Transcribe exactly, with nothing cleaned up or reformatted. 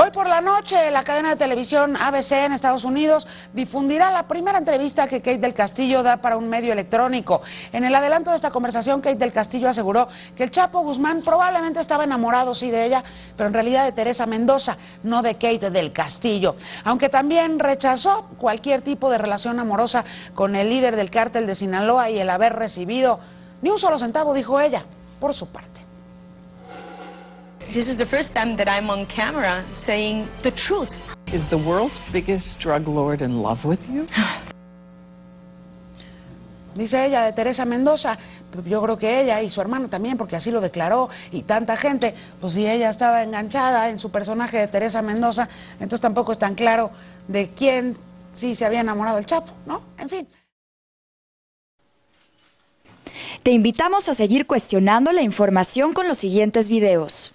Hoy por la noche, la cadena de televisión A B C en Estados Unidos difundirá la primera entrevista que Kate del Castillo da para un medio electrónico. En el adelanto de esta conversación, Kate del Castillo aseguró que el Chapo Guzmán probablemente estaba enamorado, sí, de ella, pero en realidad de Teresa Mendoza, no de Kate del Castillo. Aunque también rechazó cualquier tipo de relación amorosa con el líder del cártel de Sinaloa y el haber recibido ni un solo centavo, dijo ella, por su parte. This is the first time that I'm on camera saying the truth. Is the world's biggest drug lord in love with you? Dice ella de Teresa Mendoza. Yo creo que ella y su hermano también, porque así lo declaró y tanta gente, pues si ella estaba enganchada en su personaje de Teresa Mendoza, entonces tampoco es tan claro de quién sí se había enamorado el Chapo, ¿no? En fin. Te invitamos a seguir cuestionando la información con los siguientes videos.